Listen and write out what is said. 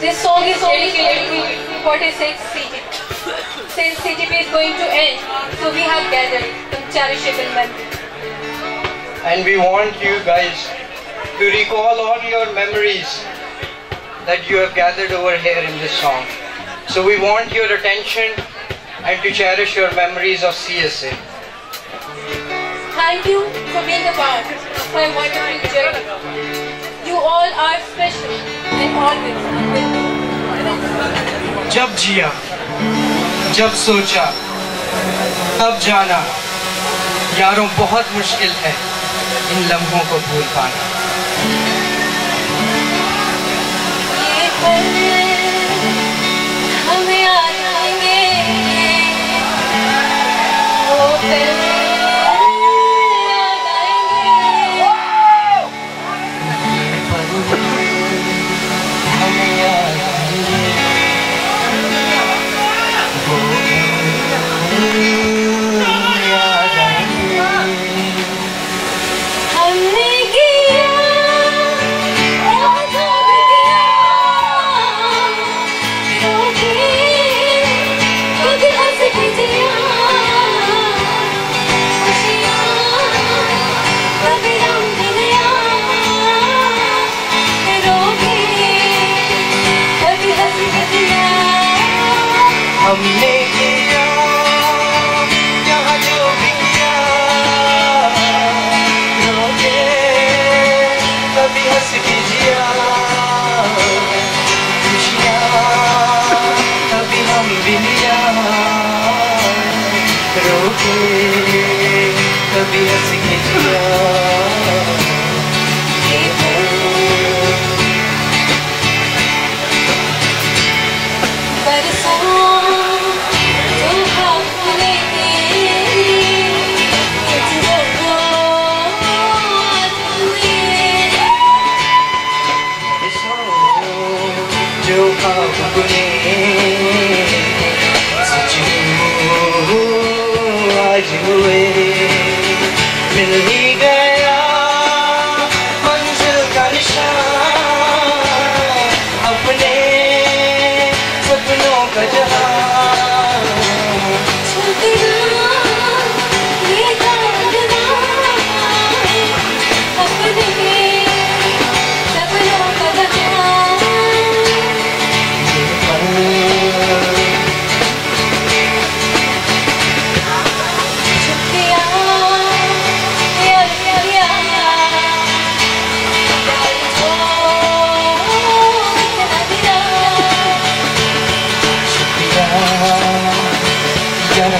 This song is only related to 46 CGP. Since CGP is going to end, so we have gathered some cherishable memories. And we want you guys to recall all your memories that you have gathered over here in this song. So we want your attention and to cherish your memories of CSA. Thank you for being a part of my wonderful journey. You all are special and always with me. जब जिया, जब सोचा, तब जाना, यारों बहुत मुश्किल है इन लम्हों को भूल पाना। ये पल हमें याद आएंगे, वो पल याद आएंगे। हमने किया यहाँ जो भी किया, रोके कभी हंस के जिया, खुशियाँ कभी हम भी लिया, रोके कभी हंस के जिया।